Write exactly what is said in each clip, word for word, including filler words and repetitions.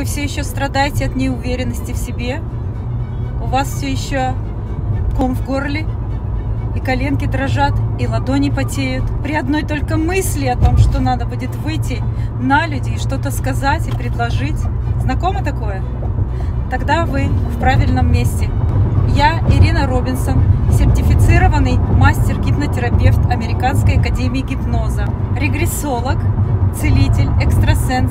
Вы все еще страдаете от неуверенности в себе, у вас все еще ком в горле, и коленки дрожат, и ладони потеют. При одной только мысли о том, что надо будет выйти на людей, что-то сказать и предложить. Знакомо такое? Тогда вы в правильном месте. Я Ирина Робинсон, сертифицированный мастер-гипнотерапевт Американской академии гипноза, регрессолог, целитель, экстрасенс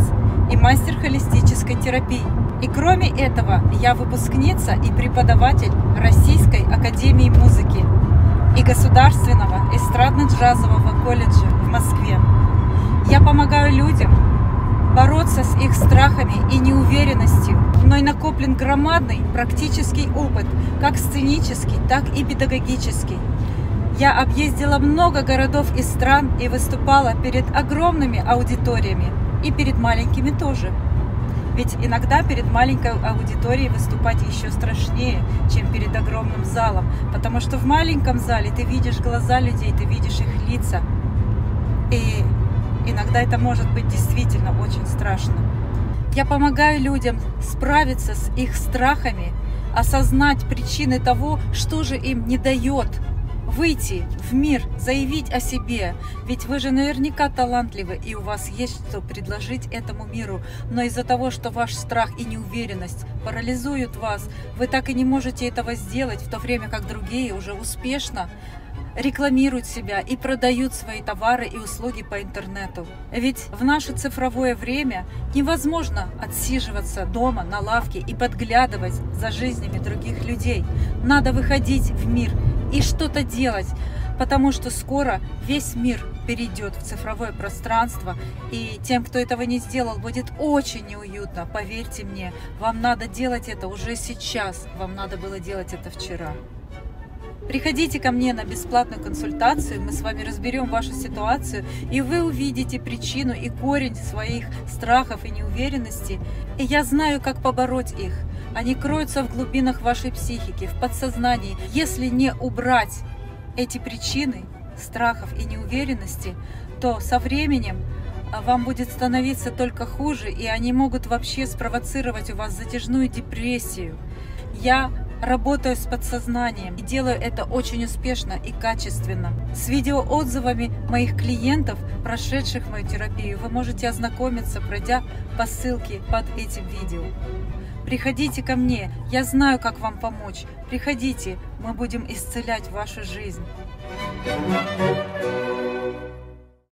и мастер холистической терапии. И кроме этого, я выпускница и преподаватель Российской академии музыки и Государственного эстрадно-джазового колледжа в Москве. Я помогаю людям бороться с их страхами и неуверенностью. Мной накоплен громадный практический опыт, как сценический, так и педагогический. Я объездила много городов и стран и выступала перед огромными аудиториями и перед маленькими тоже. Ведь иногда перед маленькой аудиторией выступать еще страшнее, чем перед огромным залом, потому что в маленьком зале ты видишь глаза людей, ты видишь их лица. И иногда это может быть действительно очень страшно. Я помогаю людям справиться с их страхами, осознать причины того, что же им не дает выйти в мир, заявить о себе. Ведь вы же наверняка талантливы, и у вас есть что предложить этому миру. Но из-за того, что ваш страх и неуверенность парализуют вас, вы так и не можете этого сделать, в то время как другие уже успешно рекламируют себя и продают свои товары и услуги по интернету. Ведь в наше цифровое время невозможно отсиживаться дома на лавке и подглядывать за жизнями других людей. Надо выходить в мир и что-то делать, потому что скоро весь мир перейдет в цифровое пространство, и тем, кто этого не сделал, будет очень неуютно, поверьте мне. Вам надо делать это уже сейчас, вам надо было делать это вчера. Приходите ко мне на бесплатную консультацию, мы с вами разберем вашу ситуацию, и вы увидите причину и корень своих страхов и неуверенности. И я знаю, как побороть их. Они кроются в глубинах вашей психики, в подсознании. Если не убрать эти причины страхов и неуверенности, то со временем вам будет становиться только хуже, и они могут вообще спровоцировать у вас затяжную депрессию. Я работаю с подсознанием и делаю это очень успешно и качественно. С видеоотзывами моих клиентов, прошедших мою терапию, вы можете ознакомиться, пройдя по ссылке под этим видео. Приходите ко мне, я знаю, как вам помочь. Приходите, мы будем исцелять вашу жизнь.